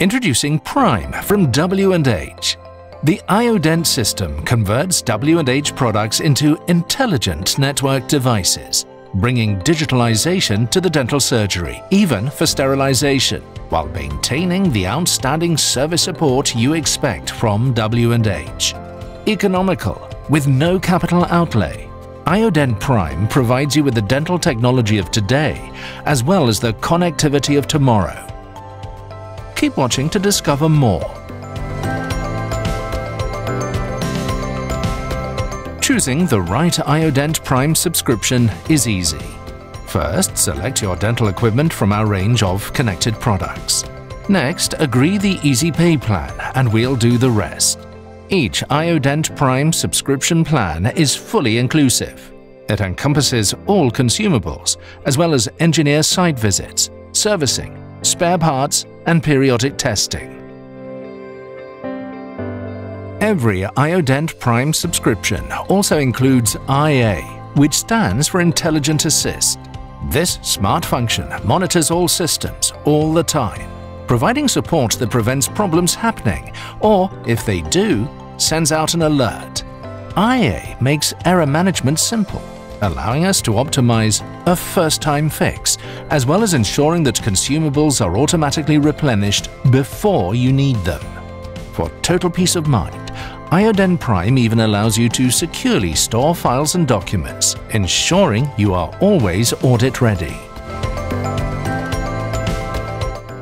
Introducing Prime from W&H. The ioDent system converts W&H products into intelligent network devices, bringing digitalization to the dental surgery, even for sterilization, while maintaining the outstanding service support you expect from W&H. Economical, with no capital outlay, ioDent Prime provides you with the dental technology of today, as well as the connectivity of tomorrow. Keep watching to discover more. Choosing the right ioDent Prime subscription is easy. First, select your dental equipment from our range of connected products. Next, agree the EasyPay plan and we'll do the rest. Each ioDent Prime subscription plan is fully inclusive. It encompasses all consumables, as well as engineer site visits, servicing, spare parts, and periodic testing. Every ioDent Prime subscription also includes IA, which stands for Intelligent Assist. This smart function monitors all systems all the time, providing support that prevents problems happening, or if they do, sends out an alert. IA makes error management simple, allowing us to optimize a first-time fix, as well as ensuring that consumables are automatically replenished before you need them. For total peace of mind, ioDent Prime even allows you to securely store files and documents, ensuring you are always audit-ready.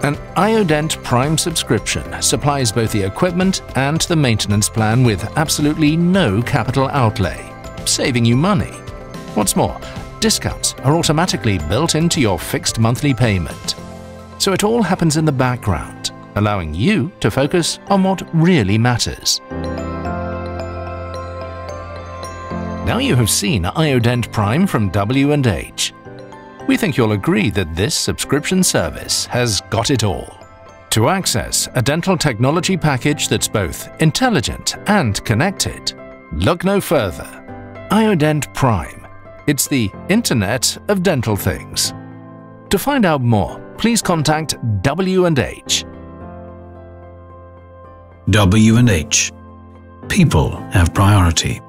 An ioDent Prime subscription supplies both the equipment and the maintenance plan with absolutely no capital outlay, saving you money. What's more, discounts are automatically built into your fixed monthly payment. So it all happens in the background, allowing you to focus on what really matters. Now you have seen ioDent Prime from W&H. We think you'll agree that this subscription service has got it all. To access a dental technology package that's both intelligent and connected, look no further. ioDent Prime. It's the Internet of Dental Things. To find out more, please contact W&H. W&H. People have priority.